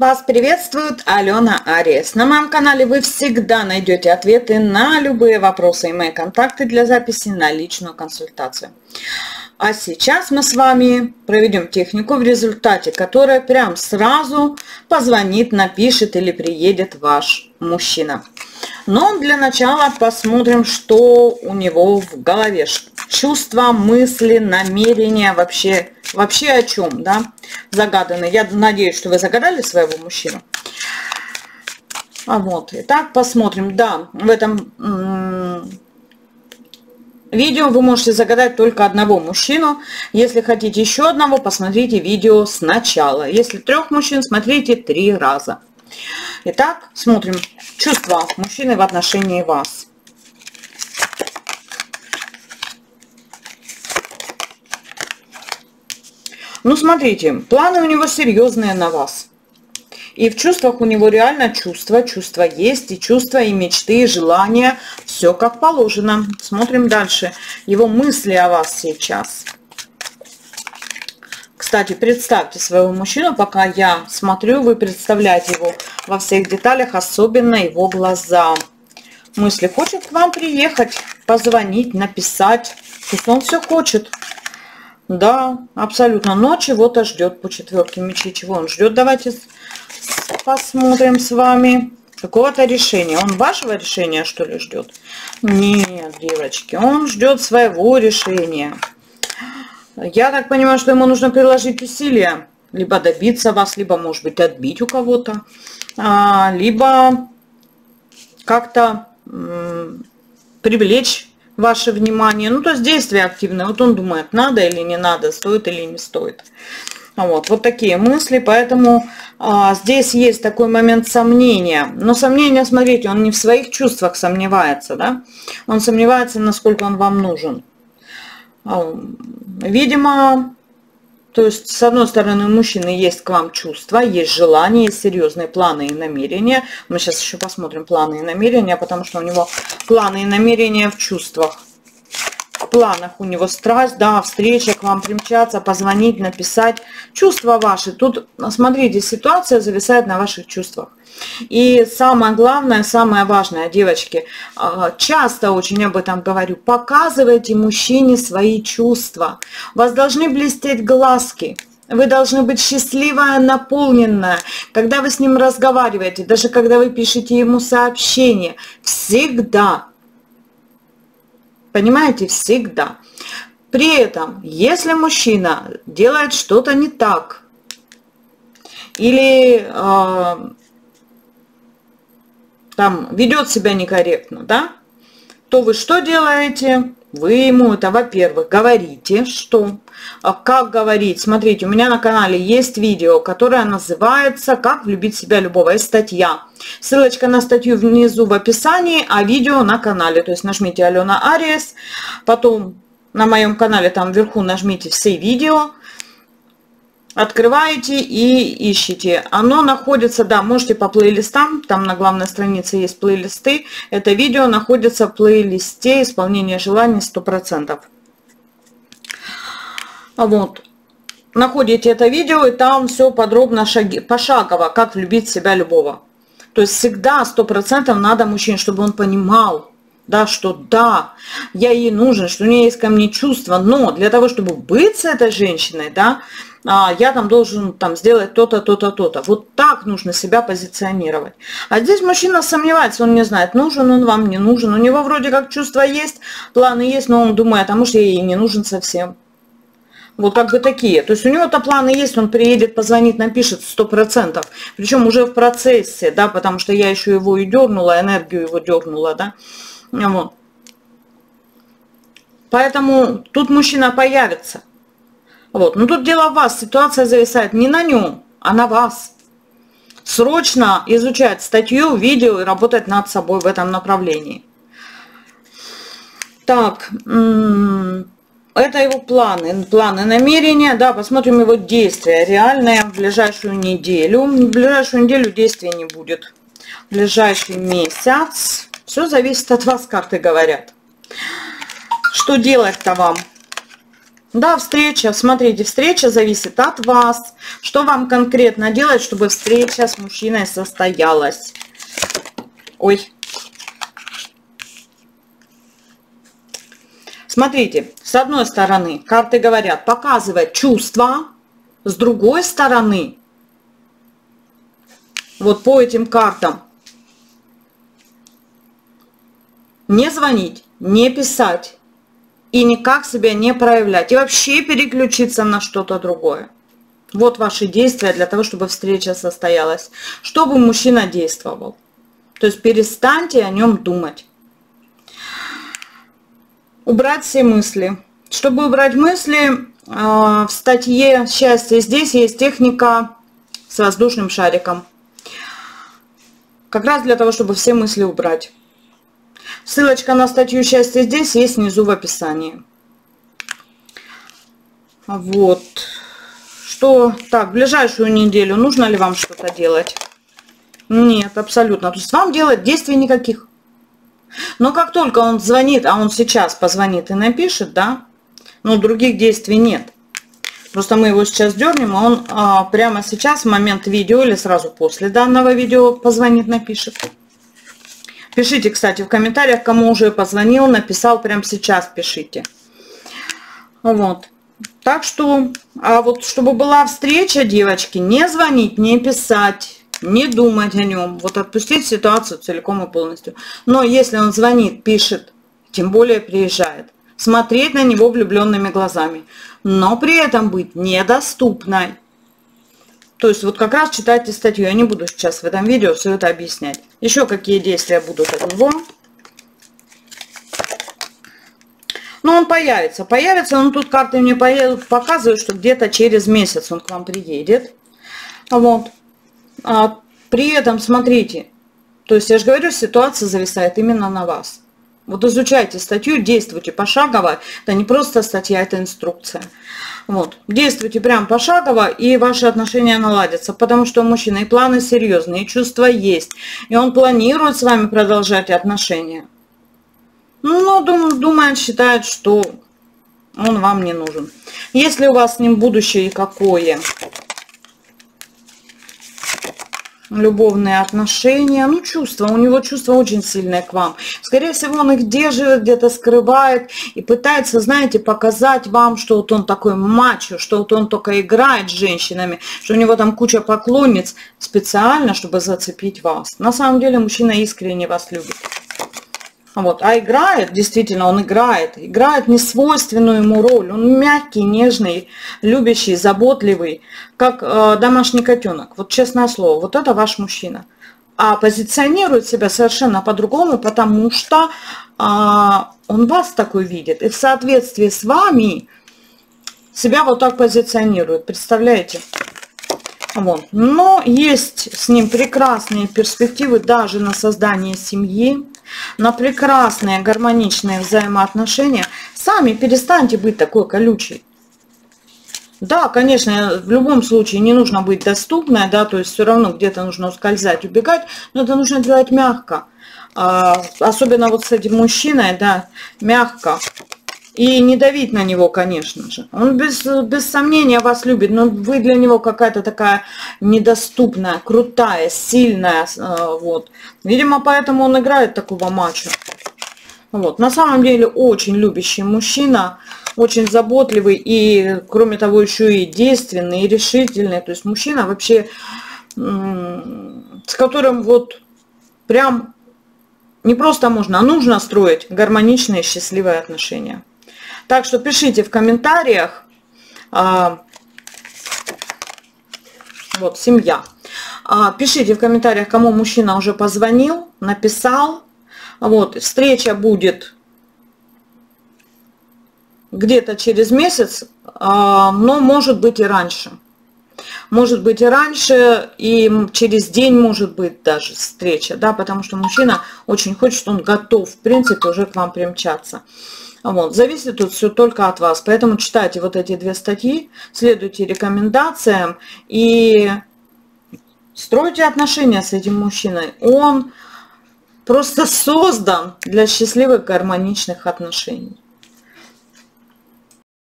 Вас приветствует Алена Арес. На моем канале вы всегда найдете ответы на любые вопросы и мои контакты для записи на личную консультацию. А сейчас мы с вами проведем технику, в результате которой прям сразу позвонит, напишет или приедет ваш мужчина. Но для начала посмотрим, что у него в голове. Чувства, мысли, намерения, вообще о чем, да, загаданы. Я надеюсь, что вы загадали своего мужчину. А вот, итак, посмотрим. Да, в этом видео вы можете загадать только одного мужчину. Если хотите еще одного, посмотрите видео сначала. Если трех мужчин, смотрите 3 раза. Итак, смотрим чувства мужчины в отношении вас. Ну, смотрите, планы у него серьезные на вас. И в чувствах у него реально чувства есть, и чувства, и мечты, и желания. Все как положено. Смотрим дальше. Его мысли о вас сейчас. Кстати, представьте своего мужчину, пока я смотрю, вы представляете его во всех деталях, особенно его глаза. Мысли: хочет к вам приехать, позвонить, написать. Пусть он все хочет. Да, абсолютно. Но чего-то ждет по 4-ке мечей. Чего он ждет? Давайте посмотрим с вами. Какого-то решения. Он вашего решения, что ли, ждет? Нет, девочки, он ждет своего решения. Я так понимаю, что ему нужно приложить усилия. Либо добиться вас, либо, может быть, отбить у кого-то. Либо как-то привлечь ваше внимание, ну то есть действия активные. Вот он думает, надо или не надо, стоит или не стоит. Вот такие мысли, поэтому здесь есть такой момент сомнения. Но сомнения, смотрите, он не в своих чувствах сомневается, да? Он сомневается, насколько он вам нужен. Видимо, то есть с одной стороны у мужчины есть к вам чувства, есть желания, есть серьезные планы и намерения. Мы сейчас еще посмотрим планы и намерения, потому что у него планы и намерения в чувствах. В планах у него страсть, да, встреча, к вам примчаться, позвонить, написать. Чувства ваши. Тут, смотрите, ситуация зависает на ваших чувствах. И самое главное, самое важное, девочки, часто очень об этом говорю, показывайте мужчине свои чувства. У вас должны блестеть глазки. Вы должны быть счастливая, наполненная. Когда вы с ним разговариваете, даже когда вы пишете ему сообщение, всегда. Понимаете, всегда. При этом, если мужчина делает что-то не так, или там ведет себя некорректно, да, то вы что делаете? Вы ему это, во-первых, говорите, что, как говорить. Смотрите, у меня на канале есть видео, которое называется «Как влюбить в себя любого». Есть статья. Ссылочка на статью внизу в описании, а видео на канале. То есть нажмите «Алена Арес», потом на моем канале там вверху нажмите «Все видео». Открываете и ищите. Оно находится, да, можете по плейлистам, там на главной странице есть плейлисты. Это видео находится в плейлисте «Исполнение желаний 100%». Вот. Находите это видео, и там все подробно, пошагово, как влюбить в себя любого. То есть всегда 100% надо мужчине, чтобы он понимал, да, что да, я ей нужен, что у нее есть ко мне чувства, но для того, чтобы быть с этой женщиной, да, я там должен там сделать то-то, то-то, то-то. Вот так нужно себя позиционировать. А здесь мужчина сомневается, он не знает, нужен он вам, не нужен. У него вроде как чувства есть, планы есть, но он думает, а может, я ей не нужен совсем. Вот как бы такие. То есть у него-то планы есть, он приедет, позвонит, напишет 100%. Причем уже в процессе, да, потому что я еще его и дернула, энергию его дернула, да. Вот. Поэтому тут мужчина появится. Вот. Но тут дело в вас. Ситуация зависает не на нем, а на вас. Срочно изучать статью, видео и работать над собой в этом направлении. Так, это его планы, намерения. Да, посмотрим его действия. Реальные в ближайшую неделю. В ближайшую неделю действий не будет. В ближайший месяц. Все зависит от вас, карты говорят. Что делать-то вам? Да, встреча, смотрите, встреча зависит от вас. Что вам конкретно делать, чтобы встреча с мужчиной состоялась? Ой. Смотрите, с одной стороны, карты говорят, показывать чувства, с другой стороны, вот по этим картам, не звонить, не писать. И никак себя не проявлять. И вообще переключиться на что-то другое. Вот ваши действия для того, чтобы встреча состоялась. Чтобы мужчина действовал. То есть перестаньте о нем думать. Убрать все мысли. Чтобы убрать мысли, в статье «Счастье» здесь есть техника с воздушным шариком. Как раз для того, чтобы все мысли убрать. Ссылочка на статью «Счастье» здесь есть внизу в описании. Вот. Что? Так, в ближайшую неделю нужно ли вам что-то делать? Нет, абсолютно. То есть вам делать действий никаких. Но как только он звонит, а он сейчас позвонит и напишет, да? Но других действий нет. Просто мы его сейчас дернем, а он прямо сейчас, в момент видео или сразу после данного видео позвонит, напишет. Пишите, кстати, в комментариях, кому уже позвонил, написал, прямо сейчас пишите. Вот. Так что, а вот чтобы была встреча, девочки, не звонить, не писать, не думать о нем. Вот отпустить ситуацию целиком и полностью. Но если он звонит, пишет, тем более приезжает, смотреть на него влюбленными глазами. Но при этом быть недоступной. То есть вот как раз читайте статью. Я не буду сейчас в этом видео все это объяснять. Еще какие действия будут от него. Но он появится. Появится, но тут карты мне показывают, что где-то через месяц он к вам приедет. Вот. А при этом, смотрите, то есть я же говорю, ситуация зависает именно на вас. Вот изучайте статью, действуйте пошагово. Это не просто статья, это инструкция. Вот. Действуйте прям пошагово, и ваши отношения наладятся. Потому что у мужчины и планы серьезные, и чувства есть. И он планирует с вами продолжать отношения. Но думает, считает, что он вам не нужен. Если у вас с ним будущее какое? Любовные отношения, ну чувства, у него чувства очень сильные к вам. Скорее всего, он их держит, где-то скрывает и пытается, знаете, показать вам, что вот он такой мачо, что вот он только играет с женщинами, что у него там куча поклонниц специально, чтобы зацепить вас. На самом деле мужчина искренне вас любит. Вот. А играет, действительно, он играет. Играет несвойственную ему роль. Он мягкий, нежный, любящий, заботливый, как домашний котенок. Вот честное слово, вот это ваш мужчина. А позиционирует себя совершенно по-другому, потому что он вас такой видит. И в соответствии с вами себя вот так позиционирует. Представляете? Вот. Но есть с ним прекрасные перспективы даже на создание семьи, на прекрасные гармоничные взаимоотношения. Сами перестаньте быть такой колючей. Да, конечно, в любом случае не нужно быть доступной, да, то есть все равно где-то нужно ускользать, убегать, но это нужно делать мягко. Особенно вот с этим мужчиной, да, мягко. И не давить на него, конечно же. Он без сомнения вас любит, но вы для него какая-то такая недоступная, крутая, сильная. Вот. Видимо, поэтому он играет такого мачо. Вот. На самом деле очень любящий мужчина, очень заботливый и, кроме того, еще и действенный, и решительный. То есть мужчина вообще, с которым вот прям не просто можно, а нужно строить гармоничные, счастливые отношения. Так что пишите в комментариях, вот, семья. Пишите в комментариях, кому мужчина уже позвонил, написал. Вот, встреча будет где-то через месяц, но может быть и раньше. Может быть и раньше, и через день может быть даже встреча, да, потому что мужчина очень хочет, он готов, в принципе, уже к вам примчаться. Вот. Зависит тут все только от вас. Поэтому читайте вот эти две статьи, следуйте рекомендациям и стройте отношения с этим мужчиной. Он просто создан для счастливых гармоничных отношений.